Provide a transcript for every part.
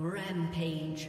Rampage.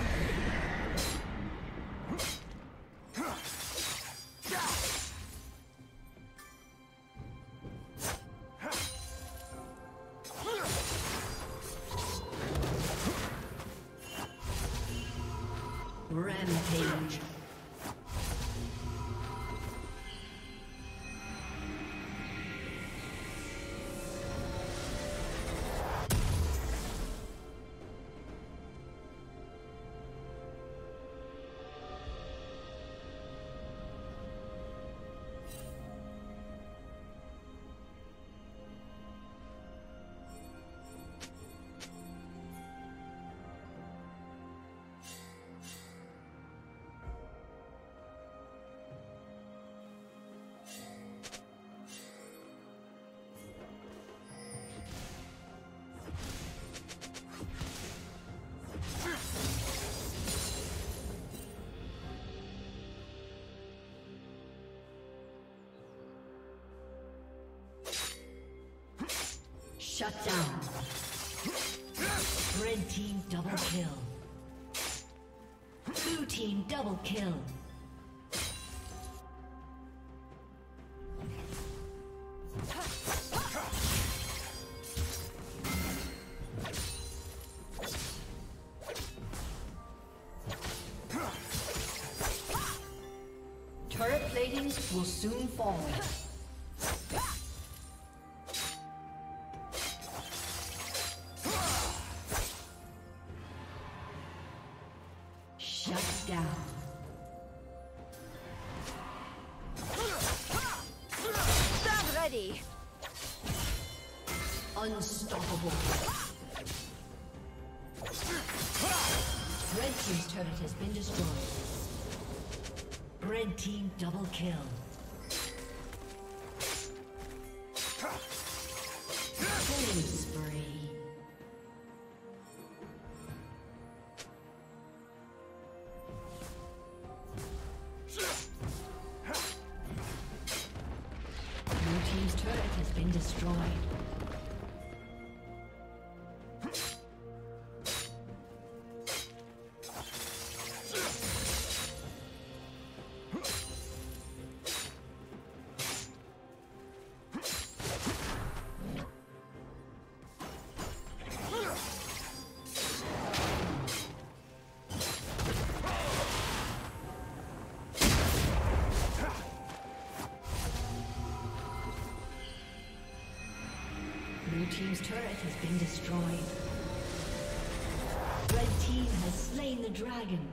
Shut down. Red team double kill. Blue team double kill. Turret plating will soon fall. Unstoppable. Red team's turret has been destroyed. Red team double kill. Killing spree. Blue team's turret has been destroyed. Red team has slain the dragon.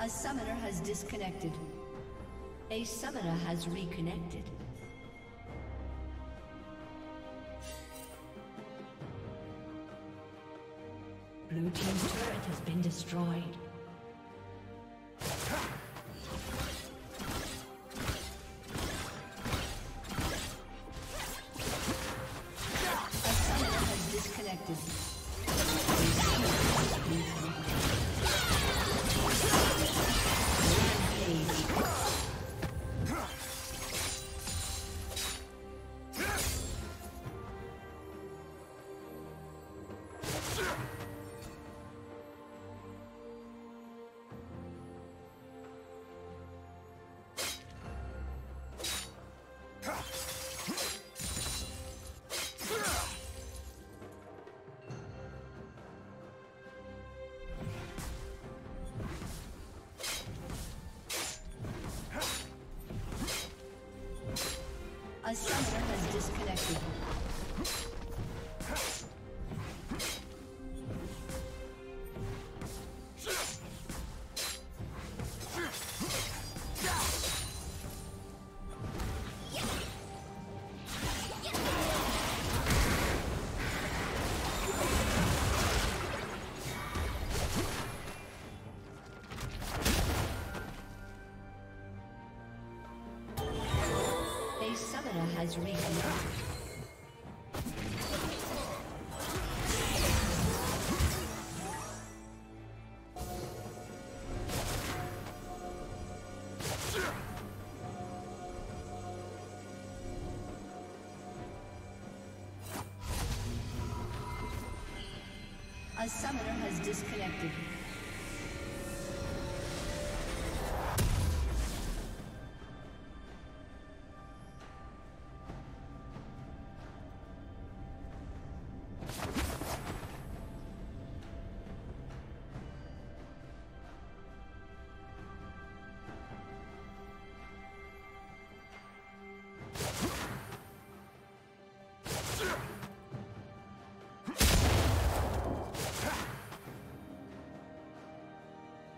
A summoner has disconnected. A summoner has reconnected. Blue team's turret has been destroyed. Sure. A summoner has disconnected.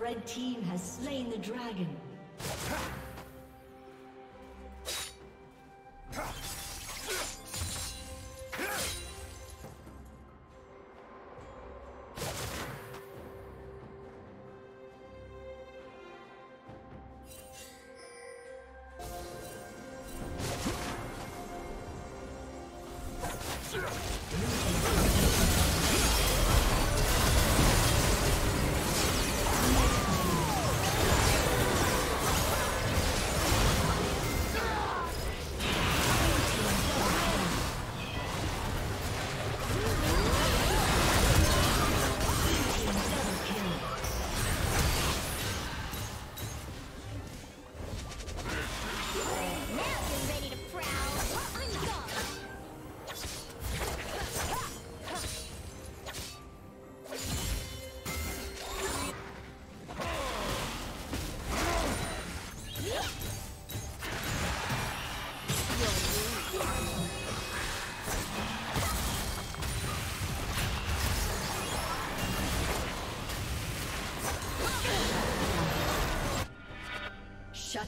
Red team has slain the dragon.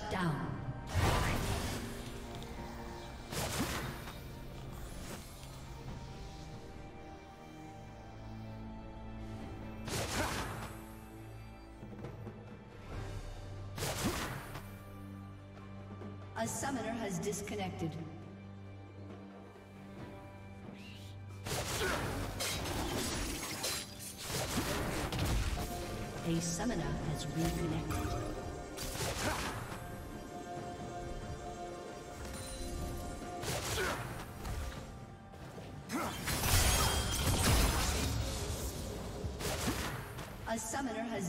Shut down. A summoner has disconnected. A summoner has reconnected. A summoner has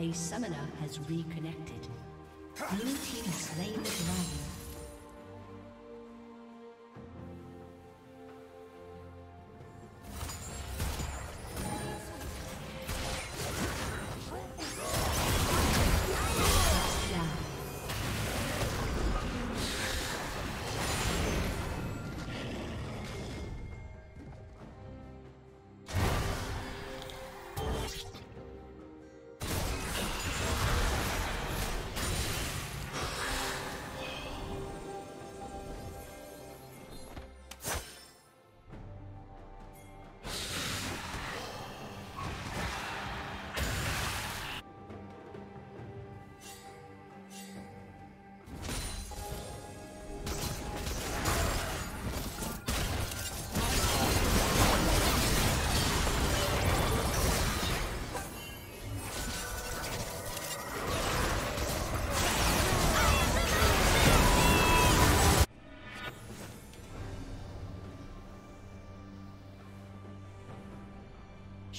A summoner has reconnected. Blue team slain the dragon.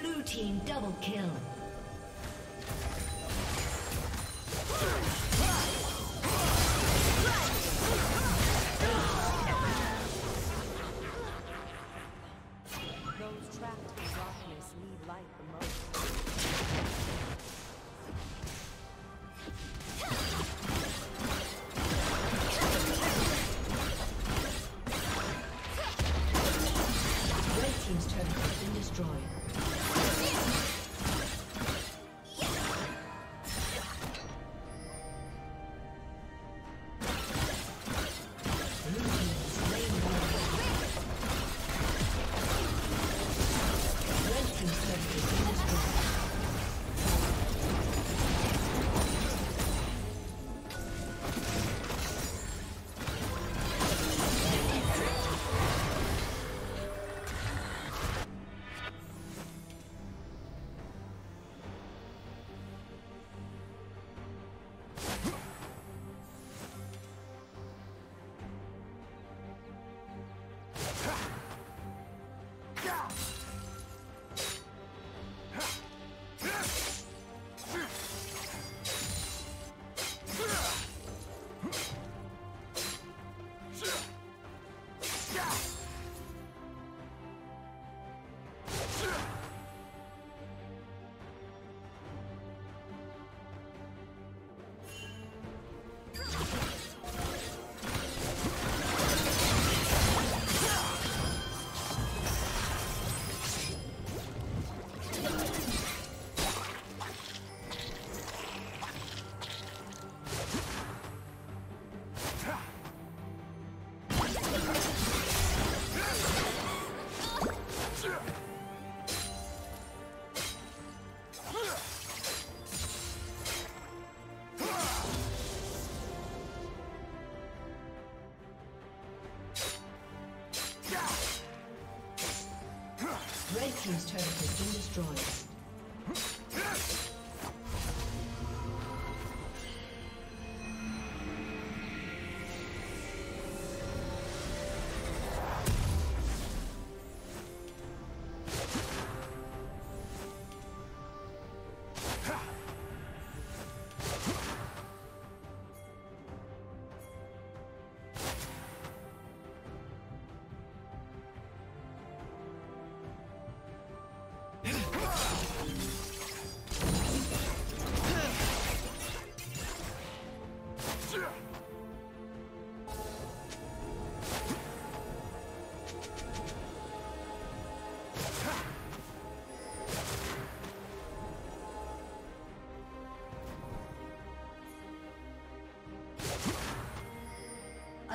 Blue team double kill. Those trapped in darkness need light the most. Red team's turret has been destroyed.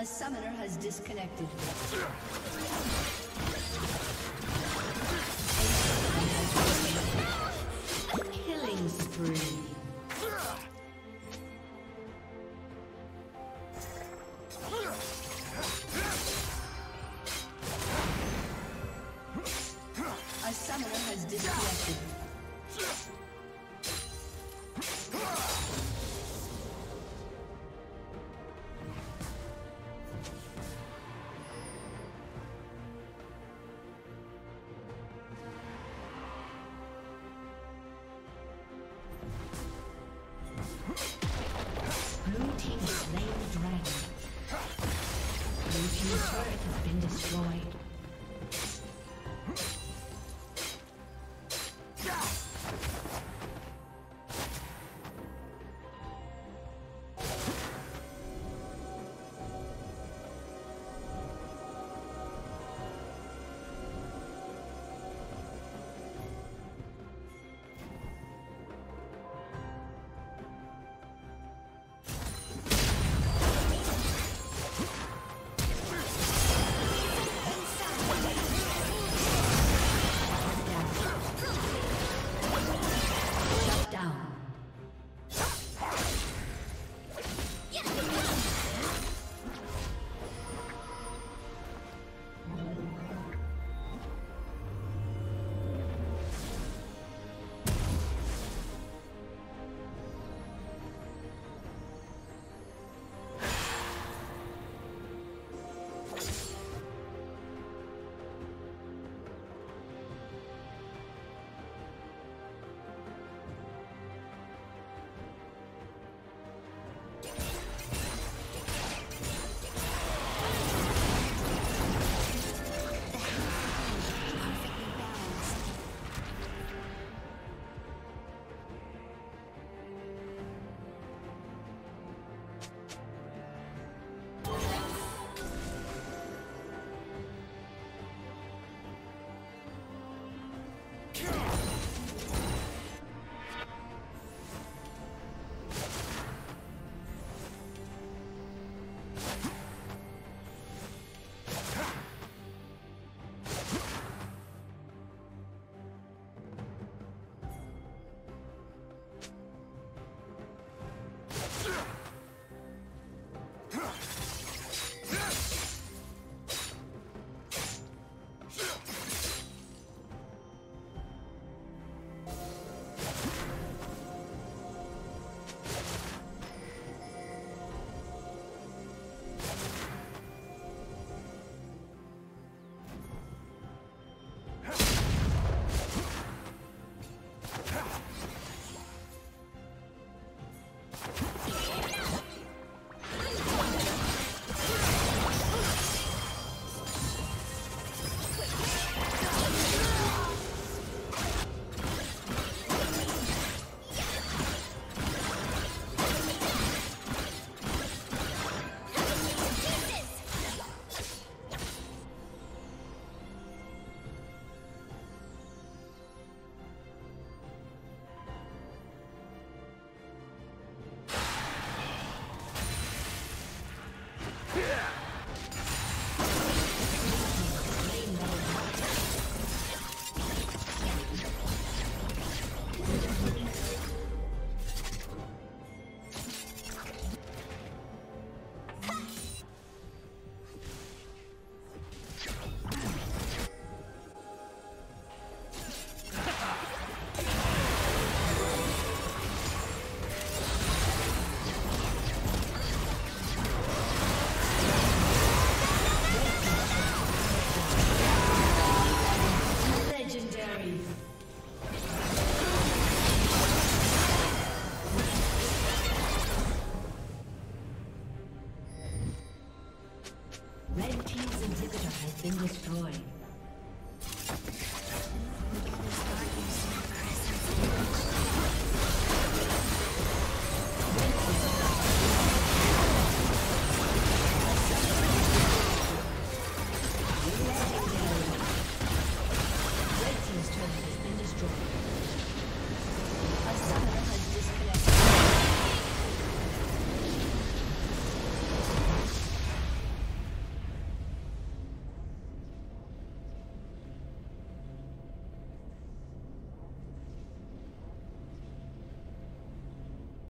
A summoner has disconnected. Killing spree. A summoner has disconnected.